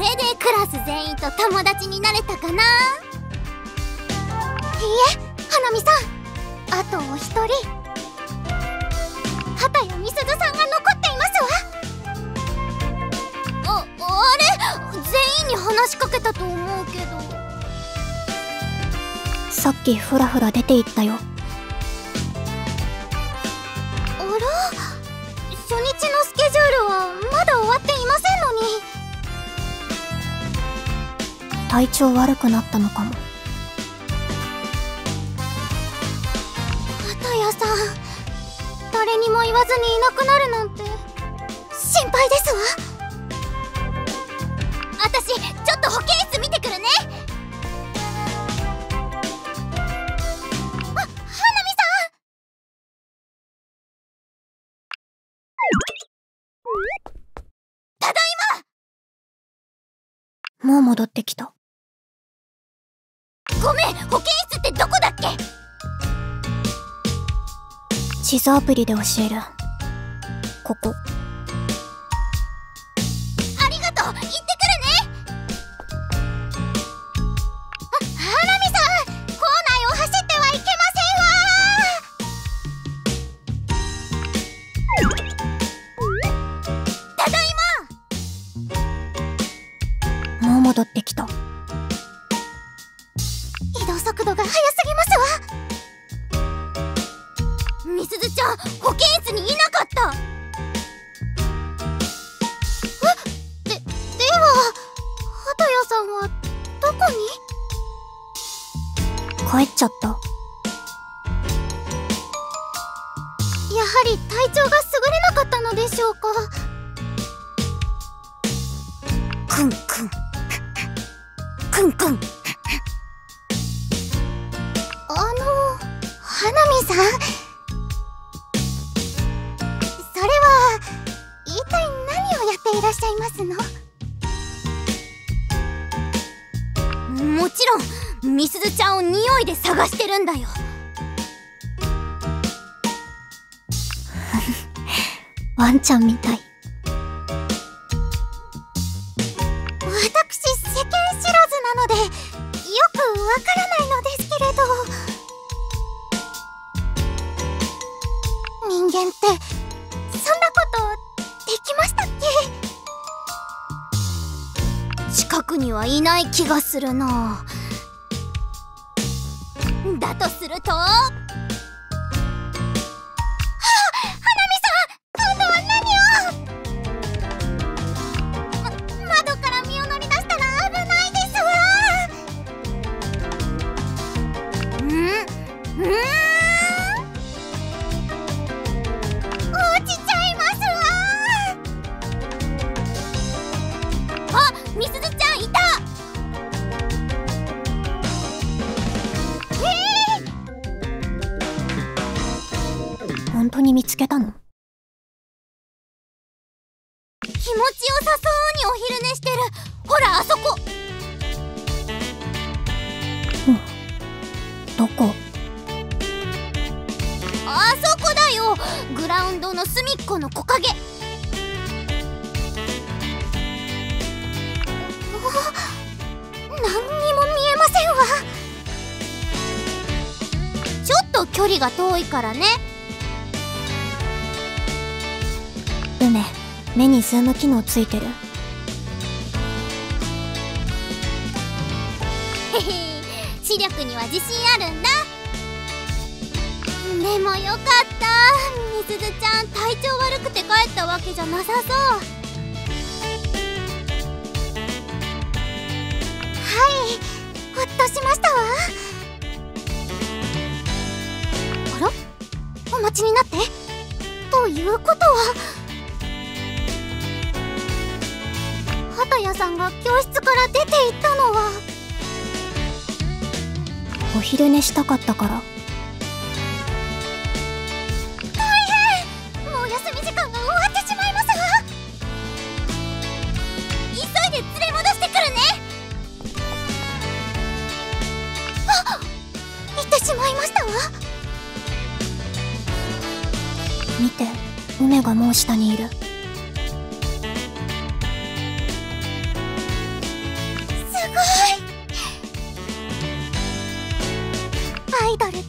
れでクラス全員と友達になれたかな。いいえ、花見さん、あとお一人畑谷美鈴さんが残っていますわ。あれ全員に話しかけたと思うけど。さっきフラフラ出て行ったよ。あら、初日のスケジュールはまだ終わっていませんのに。体調悪くなったのかも。畑谷さん、誰にも言わずにいなくなるなんて心配ですわ。私ちょっと保健室見てくるね。もう戻ってきた。ごめん、保健室ってどこだっけ？地図アプリで教える。ここ。ありがとう、行ってくるね。花見さん、校内を走ってはいけませんわー。ただいま。戻ってきた。移動速度が速すぎますわ。美鈴ちゃん、保健室にいなかった。では畑谷さんはどこに？帰っちゃった。やはり体調が優れなかったのでしょうか。くんくんくんくん。花見さん、それは一体何をやっていらっしゃいますの？もちろん美鈴ちゃんを匂いで探してるんだよ。ワンちゃんみたい。人間ってそんなことできましたっけ？近くにはいない気がするな。だとすると、はあ、花見さん、今度は何を？窓から身を乗り出したら危ないですわ。うん。美鈴ちゃんいた。本当に見つけたの？気持ちよさそうにお昼寝してる。ほらあそこ。どこ？あそこだよ。グラウンドの隅っこの木陰。距離が遠いからね。梅、目にズーム機能ついてる。へへ、視力には自信あるんだ。でもよかった、美鈴ちゃん体調悪くて帰ったわけじゃなさそう。はい、ほっとしましたわ。お待ちになって。ということは、畑谷さんが教室から出て行ったのは。お昼寝したかったから。大変、もう休み時間が終わってしまいますわ。急いで連れ戻してくるね。あっ、行ってしまいましたわ。見て、梅がもう下にいる。アイドル。